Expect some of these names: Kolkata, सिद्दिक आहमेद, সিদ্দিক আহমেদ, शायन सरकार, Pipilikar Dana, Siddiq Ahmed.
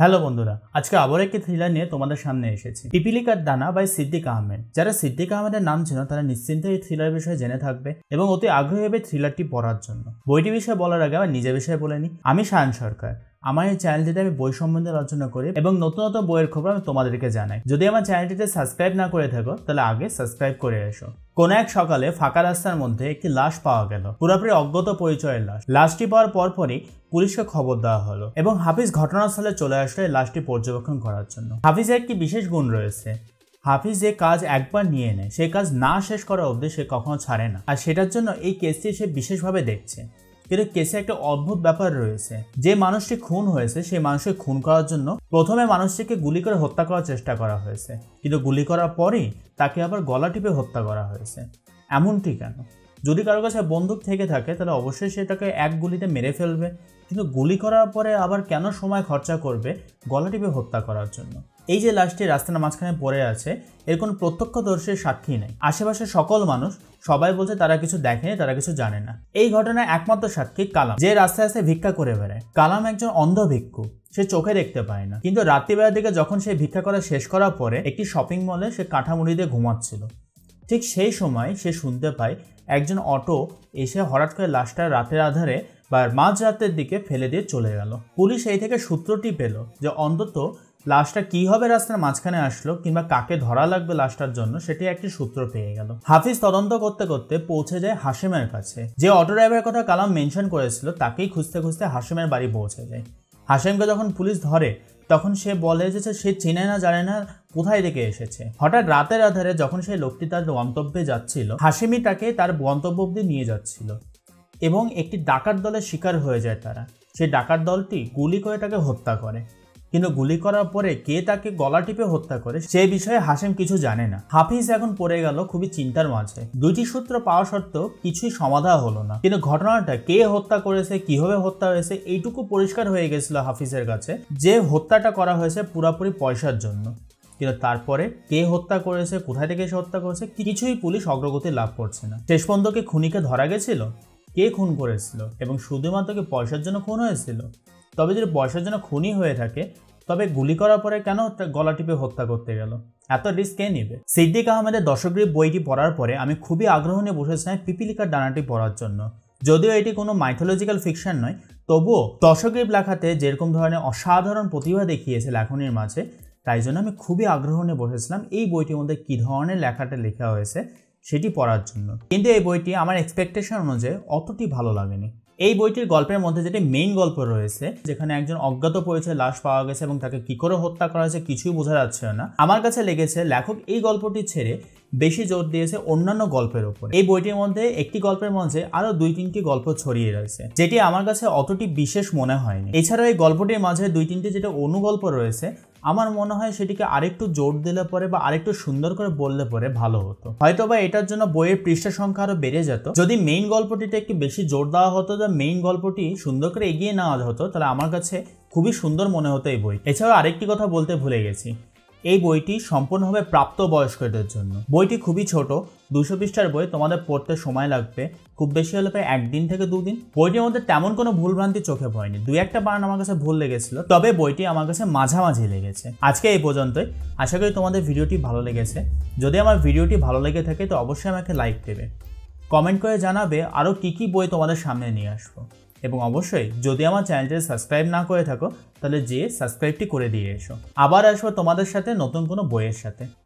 Hello बंधुरा आज के आबार एक थ्रिलर निये तोमादेर सामने एसेछि पिपिलिकार दाना बाय सिद्दिक आहमेद। जारा सिद्दिक आहमेदेर नाम चेनो तारा निश्चिन्ते एई थ्रिलर विषये जेने थाकबे एबं अति आग्रही होबे थ्रिलरटी पढ़ार जोन्नो। बोईटी विषये बलार आगे आमार निजेर विषये बोले निई। आमि शायन सरकार। আমার এই চ্যানেলটিতে আমি বই সম্বন্ধে আলোচনা করি এবং নতুন নতুন বইয়ের খবর আমি তোমাদেরকে জানাই। যদি আমার চ্যানেলটিতে সাবস্ক্রাইব না করে থাকো তাহলে আগে সাবস্ক্রাইব করে এসো। কোন এক সকালে ফাঁকা রাস্তার মধ্যে একটি লাশ পাওয়া গেল, পুরোপুরি অজ্ঞাত পরিচয়ের লাশ। লাশটি পাওয়ার পরপরই পুলিশকে খবর দেওয়া হলো এবং হাফিজ ঘটনাস্থলে চলে আসলো লাশটি পর্যবেক্ষণ করার জন্য। হাফিজের একটি বিশেষ গুণ রয়েছে, হাফিজ যে কাজ একবার নিয়ে নেয় সেই কাজ না শেষ করা অবধি সে কখনো ছাড়ে না, আর সেটার জন্য এই কেসটি সে বিশেষভাবে দেখছে। কিন্তু কেসে একটা অদ্ভুত ব্যাপার রয়েছে, যে মানুষটি খুন হয়েছে সেই মানুষকে খুন করার জন্য প্রথমে মানুষটিকে গুলি করে হত্যা করার চেষ্টা করা হয়েছে, কিন্তু গুলি করার পরেই তাকে আবার গলা টিপে হত্যা করা হয়েছে। এমনটি কেন? যদি কারো কাছে বন্দুক থেকে থাকে তাহলে অবশ্যই সেটাকে এক গুলিতে মেরে ফেলবে, কিন্তু গুলি করার পরে আবার কেন সময় খরচা করবে গলা টিপে হত্যা করার জন্য? এই যে লাশটি রাস্তার মাঝখানে পড়ে আছে এর কোনো প্রত্যক্ষদর্শীর সাক্ষী নেই। আশেপাশে সকল মানুষ সবাই বলছে তারা কিছু দেখেনি, তারা কিছু জানে না। এই ঘটনায় একমাত্র সাক্ষী কালাম, যে রাস্তায় রাস্তায় ভিক্ষা করে বেড়ায়। কালাম একজন অন্ধ ভিক্ষু, সে চোখে দেখতে পায় না, কিন্তু রাত্রিবেলার দিকে যখন সে ভিক্ষা করা শেষ করার পরে একটি শপিং মলে সে কাঁঠামুড়ি দিয়ে ঘুমাচ্ছিল, ঠিক সেই সময় সে শুনতে পায় একজন অটো এসে হঠাৎ করে লাশটা রাতের আধারে বা মাঝ রাতের দিকে ফেলে দিয়ে চলে গেল। পুলিশ এই থেকে সূত্রটি পেল যে অন্তত লাশটা কিভাবে রাস্তার মাঝখানে আসলো কিংবা কাকে ধরা লাগবে লাশটার জন্য সেটি একটি সূত্র পেয়ে গেল। হাফিজ তদন্ত করতে করতে পৌঁছে যায় হাশেমের কাছে। যে অটো ড্রাইভারের কথা কালাম মেনশন করেছিল তাকেই খুঁজতে খুঁজতে হাশেমের বাড়ি পৌঁছে যায়। হাশেমকে যখন পুলিশ ধরে তখন সে বলে যে সে চেনে না জানে না কোথায় থেকে এসেছে। হঠাৎ রাতের আধারে যখন সেই লোকটি তার গন্তব্যে যাচ্ছিল হাশেমই তাকে তার গন্তব্য অবধি নিয়ে যাচ্ছিল এবং একটি ডাকাত দলের শিকার হয়ে যায় তারা। সেই ডাকাত দলটি গুলি করে তাকে হত্যা করে, কিন্তু গুলি করার পরে কে তাকে গলা টিপে হত্যা করে সে বিষয়ে হাশেম কিছু জানে না। হাফিজ এখন পড়ে গেল খুবই চিন্তার মাঝে। দুইটি সূত্র পাওয়া সত্ত্বেও কিছুই সমাধান হলো না, কিন্তু ঘটনাটা কে হত্যা করেছে কিভাবে হত্যা হয়েছে এইটুকু পরিষ্কার হয়ে গেছিল হাফিজের কাছে যে হত্যাটা করা হয়েছে পুরোপুরি পয়সার জন্য, কিন্তু তারপরে কে হত্যা করেছে কোথায় থেকে সে হত্যা করেছে কিছুই পুলিশ অগ্রগতি লাভ করছে না। শেষ পর্যন্ত কি খুনিকে ধরা গেছিল? কে খুন করেছিল এবং শুধুমাত্র কি পয়সার জন্য খুন হয়েছিল? তবে যদি পয়সার জন্য খুনি হয়ে থাকে তবে গুলি করার পরে কেন গলা টিপে হত্যা করতে গেল? এত রিস্ক কে নেবে? সিদ্দিক আহমেদের দর্শকদের বইটি পড়ার পরে আমি খুবই আগ্রহ নিয়ে বসেছিলাম পিপিলিকার দানাটি পড়ার জন্য। যদিও এটি কোনো মাইথোলজিক্যাল ফিকশন নয়, তবুও দর্শকদের লেখাতে যেরকম ধরনের অসাধারণ প্রতিভা দেখিয়েছে লেখনির মাঝে, তাই জন্য আমি খুবই আগ্রহ নিয়ে বসেছিলাম এই বইটির মধ্যে কী ধরনের লেখাটা লেখা হয়েছে সেটি পড়ার জন্য। কিন্তু এই বইটি আমার এক্সপেকটেশন অনুযায়ী অতটি ভালো লাগেনি। এই বইটির গল্পের মধ্যে যেটি মেইন গল্প রয়েছে, যেখানে একজন অজ্ঞাত পরিচয়ে লাশ পাওয়া গেছে এবং তাকে কি করে হত্যা করা হয়েছে কিছুই বোঝা যাচ্ছে না, আমার কাছে লেগেছে লেখক এই গল্পটি ছেড়ে বেশি জোর দিয়েছে অন্যান্য গল্পের উপর। এই বইটির মধ্যে একটি গল্পের মধ্যে আরো 2-3টি গল্প ছড়িয়ে রয়েছে যেটি আমার কাছে অতটি বিশেষ মনে হয়নি। এছাড়াও এই গল্পটির মাঝে 2-3টি যেটা অনুগল্প রয়েছে আমার মনে হয় সেটিকে আরেকটু জোর দিলে পরে বা আরেকটু সুন্দর করে বললে পরে ভালো হতো। হয়তোবা এটার জন্য বইয়ের পৃষ্ঠা সংখ্যা আরো বেড়ে যেত। যদি মেইন গল্পটিতে একটু বেশি জোর দেওয়া হতো, মেইন গল্পটি সুন্দর করে এগিয়ে নেওয়া হতো, তাহলে আমার কাছে খুবই সুন্দর মনে হতো এই বই। এছাড়াও আরেকটি কথা বলতে ভুলে গেছি, এই বইটি সম্পূর্ণভাবে প্রাপ্তবয়স্কদের জন্য। বইটি খুবই ছোট, 200 পৃষ্ঠার বই, তোমাদের পড়তে সময় লাগবে খুব বেশি হলে প্রায় 1 থেকে 2 দিন। বইটির মধ্যে তেমন কোনো ভুলভ্রান্তি চোখে পড়েনি, 2-1টা বানান আমার কাছে ভুল লেগেছিল, তবে বইটি আমার কাছে মাঝামাঝি লেগেছে। আজকে এই পর্যন্তই, আশা করি তোমাদের ভিডিওটি ভালো লেগেছে। যদি আমার ভিডিওটি ভালো লেগে থাকে তো অবশ্যই আমাকে লাইক দেবে, কমেন্ট করে জানাবে আরও কী বই তোমাদের সামনে নিয়ে আসবো, এবং অবশ্যই যদি আমার চ্যানেলটি সাবস্ক্রাইব না করে থাকো তাহলে যে সাবস্ক্রাইবটি করে দিয়ে এসো। আবার আসবো তোমাদের সাথে নতুন কোনো বইয়ের সাথে।